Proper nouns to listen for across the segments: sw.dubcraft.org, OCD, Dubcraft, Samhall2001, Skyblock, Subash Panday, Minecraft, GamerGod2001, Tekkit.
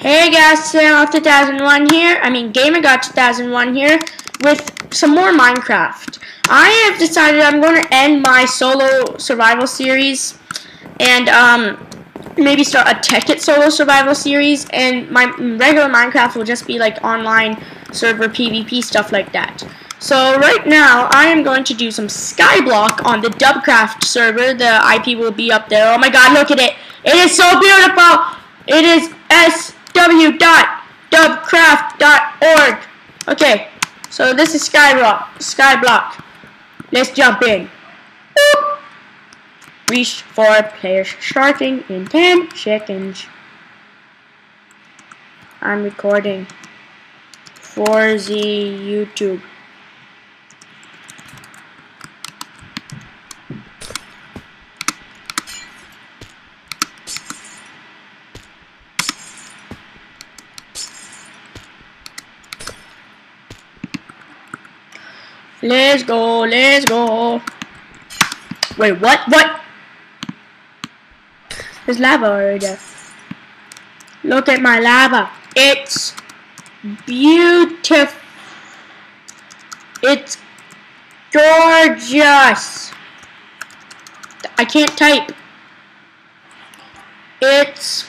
Hey guys, Samhall2001 here, GamerGod2001 here, with some more Minecraft. I have decided I'm going to end my solo survival series, and maybe start a Tekkit solo survival series, and my regular Minecraft will just be like online server PvP, stuff like that. So right now, I am going to do some Skyblock on the Dubcraft server. The IP will be up there. Oh my god, look at it! It is so beautiful! It is sw.dubcraft.org. Okay, so this is Skyblock. Let's jump in. Boop. Reach for player starting in 10 seconds. I'm recording for the YouTube. Let's go, let's go. Wait, what? There's lava already there. Look at my lava. It's beautiful. It's gorgeous. I can't type. It's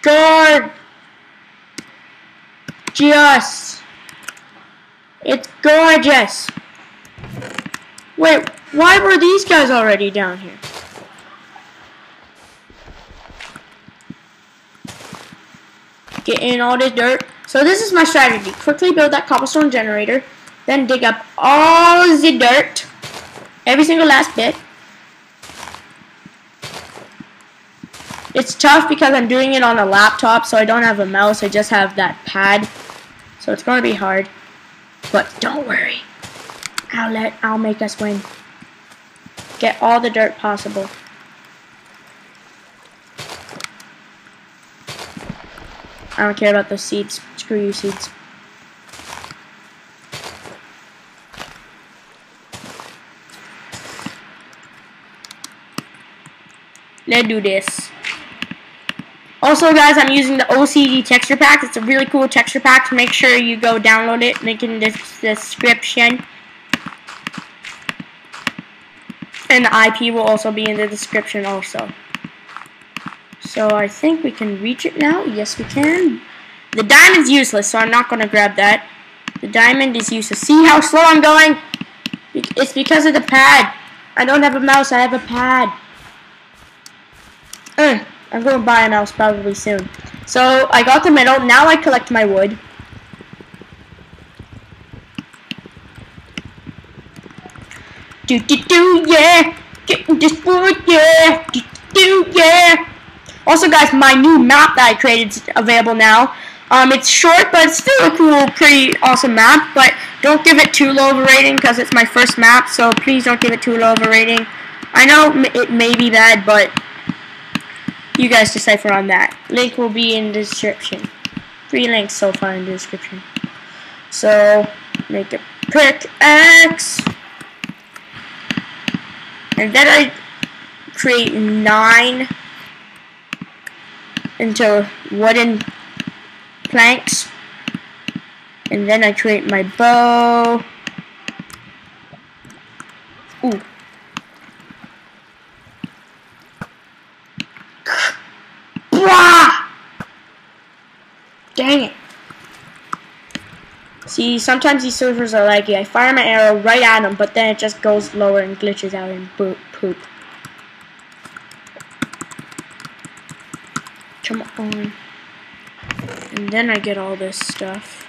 gorgeous. It's gorgeous. Wait, why were these guys already down here? Get in all this dirt. So this is my strategy. Quickly build that cobblestone generator, then dig up all the dirt, every single last bit. It's tough because I'm doing it on a laptop, so I don't have a mouse, I just have that pad. So it's gonna be hard. But don't worry. I'll make us win. Get all the dirt possible. I don't care about those seeds. Screw you, seeds. Let's do this. Also, guys, I'm using the OCD texture pack. It's a really cool texture pack. Make sure you go download it. Link in the description. And the IP will also be in the description also. So I think we can reach it now. Yes, we can. The diamond's useless, so I'm not going to grab that. The diamond is useless. See how slow I'm going? It's because of the pad. I don't have a mouse. I have a pad. I'm going to buy a mouse probably soon. So I got the middle. Now I collect my wood. Do do do yeah, getting this wood yeah, do do yeah. Also, guys, my new map that I created is available now. It's short, but it's still a cool, pretty awesome map. But don't give it too low of a rating because it's my first map. So please don't give it too low of a rating. I know it may be bad, but you guys decipher on that. Link will be in the description. Three links so far in the description. So make a pickaxe, and then I create 9 into wooden planks, and then I create my bow. Ooh. Dang it. See, sometimes these servers are laggy. I fire my arrow right at them, but then it just goes lower and glitches out and poop. Come on. And then I get all this stuff.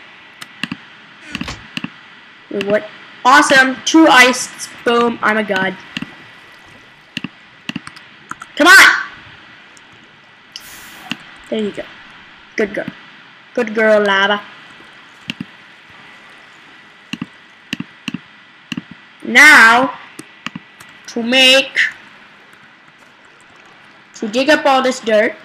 Wait, what? Awesome! 2 ice. Boom. I'm a god. Come on! There you go. Good girl. Good girl, lava. Now, to dig up all this dirt.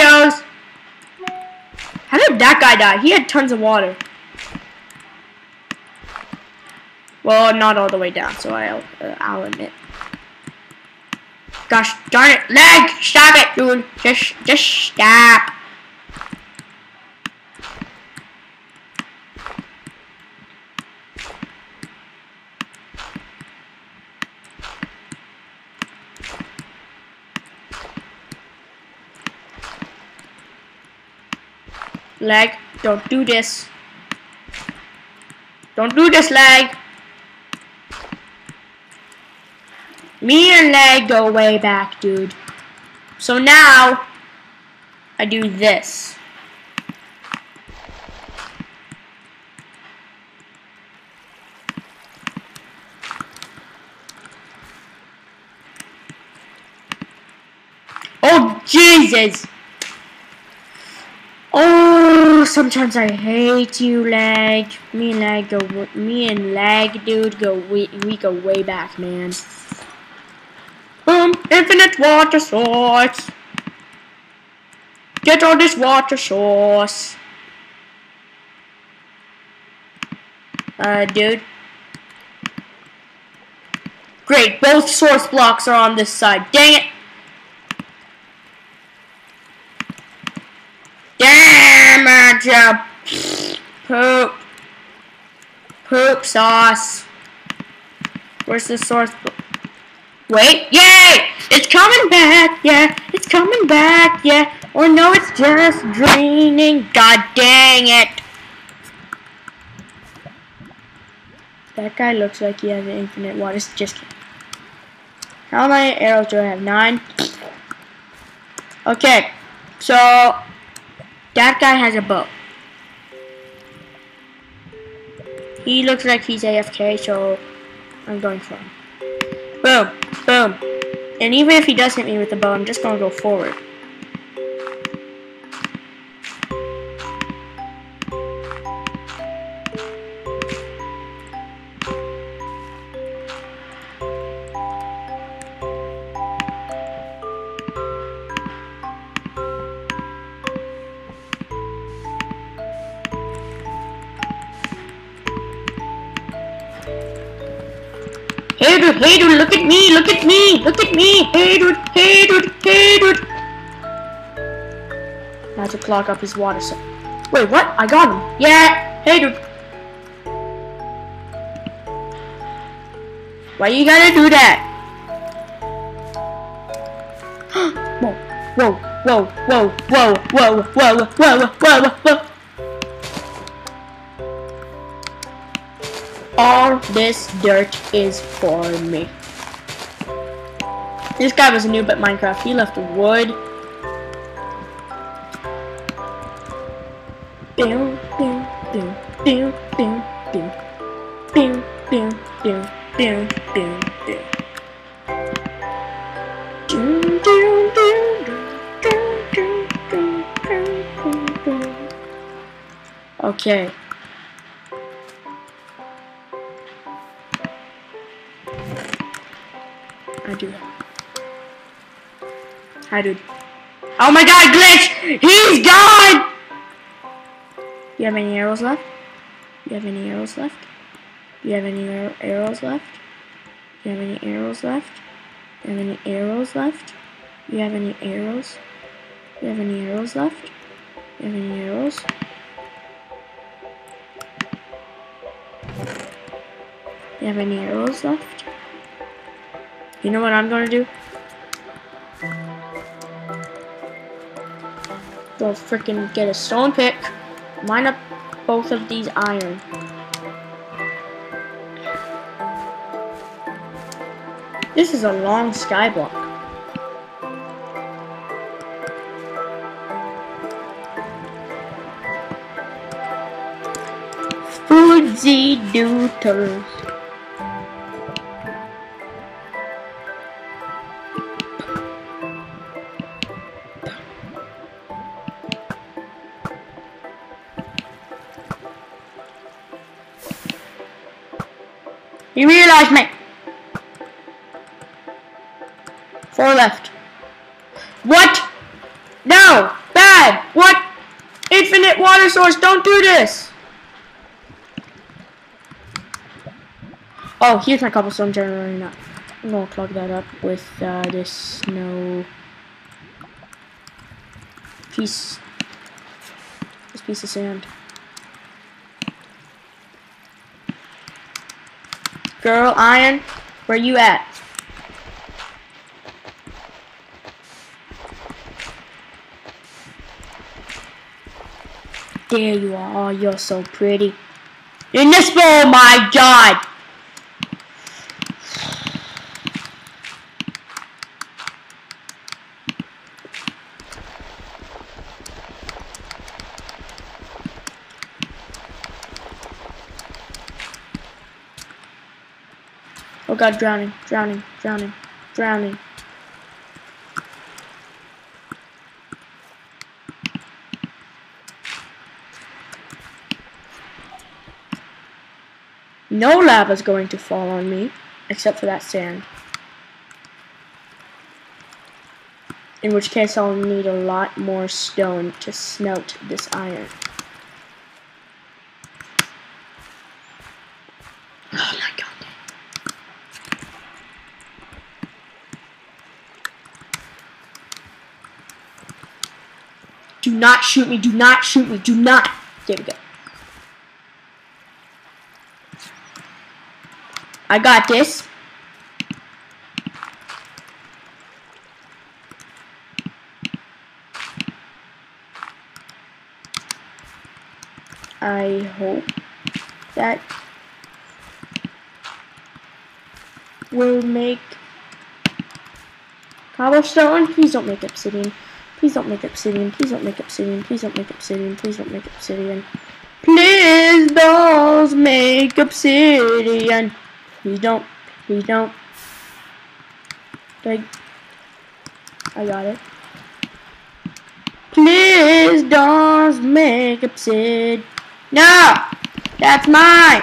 videos. How did that guy die? He had tons of water. Well, not all the way down, so I'll admit. Gosh darn it, lag! Stop it, dude! Just stop. Lag, don't do this. Don't do this, lag. Me and lag go way back, dude. So now, I do this. Oh, Jesus. Oh, sometimes I hate you, lag. Me and lag, dude, we go way back, man. Boom! Infinite water source. Get all this water source. Dude. Great, both source blocks are on this side. Dang it! Poop. Poop sauce. Where's the source? Wait. Yay! It's coming back. Yeah. It's coming back. Yeah. Or no, it's just draining. God dang it. That guy looks like he has an infinite water. It's just. How many arrows do I have? 9. Okay. So. That guy has a bow. He looks like he's AFK, so I'm going for him. Boom, boom. And even if he does hit me with the bow, I'm just gonna go forward. Hey dude, look at me, look at me, look at me. Hey dude, hey dude, hey dude. I have to clog up his water, so. Wait, what? I got him. Yeah, hey dude. Why you gotta do that? Whoa, whoa, whoa, whoa, whoa, whoa, whoa, whoa, whoa, whoa. All this dirt is for me. This guy was a noob at Minecraft. He left wood. Boom, boom, boom, boom, boom, boom, boom, boom, boom, boom, boom, boom. Okay. Hi, dude. Oh my God, glitch! He's gone. You have any arrows left? You have any arrows left? You have any arrows left? You have any arrows left? You have any arrows left? You have any arrows? You have any arrows left? You have any arrows? You have any arrows left? You know what I'm gonna do? Go freaking get a stone pick, mine up both of these iron. This is a long skyblock. Foodsy dooters. You realize, mate. 4 left. What? No! alive! What? Infinite water source, don't do this! Oh, here's my cobblestone generator now. I'm gonna plug that up with this snow piece. This piece of sand. Girl, iron, where you at? There you are. Oh, you're so pretty. In this bowl, oh my God! Oh God, drowning, drowning, drowning, drowning. No lava's going to fall on me, except for that sand. In which case I'll need a lot more stone to smelt this iron. Oh my God. Do not shoot me, do not shoot me, do not. There we go. I got this. I hope that will make cobblestone. Please don't make obsidian. Please don't make obsidian. Please don't make obsidian. Please don't make obsidian. Please don't make obsidian. Please don't make obsidian. Please don't. Like, I got it. Please don't make obsidian. No! That's mine!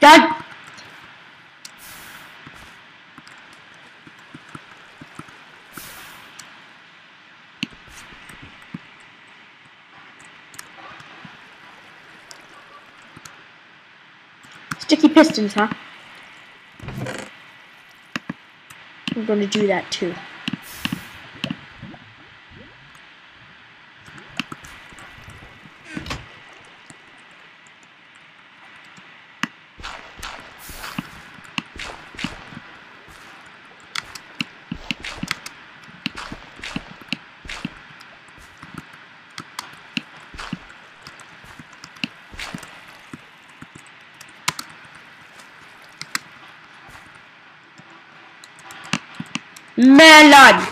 God! Sticky pistons, huh? I'm going to do that too. Melon.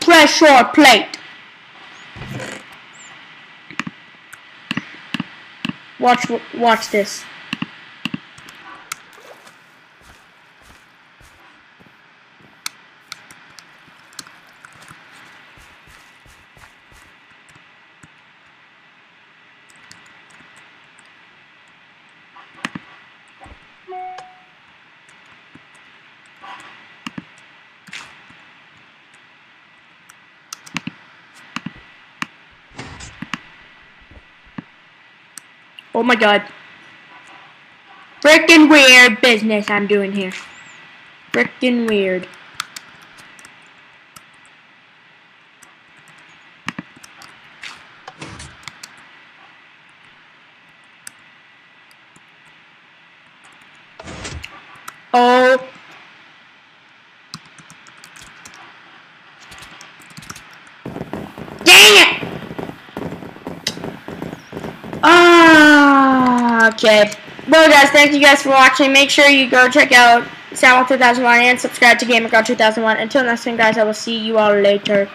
Pressure plate. Watch this. Oh my God. Frickin' weird business I'm doing here. Frickin' weird. Oh. Okay, well guys, thank you guys for watching. Make sure you go check out Samhall2001 and subscribe to GamerGod2001. Until next time guys, I will see you all later.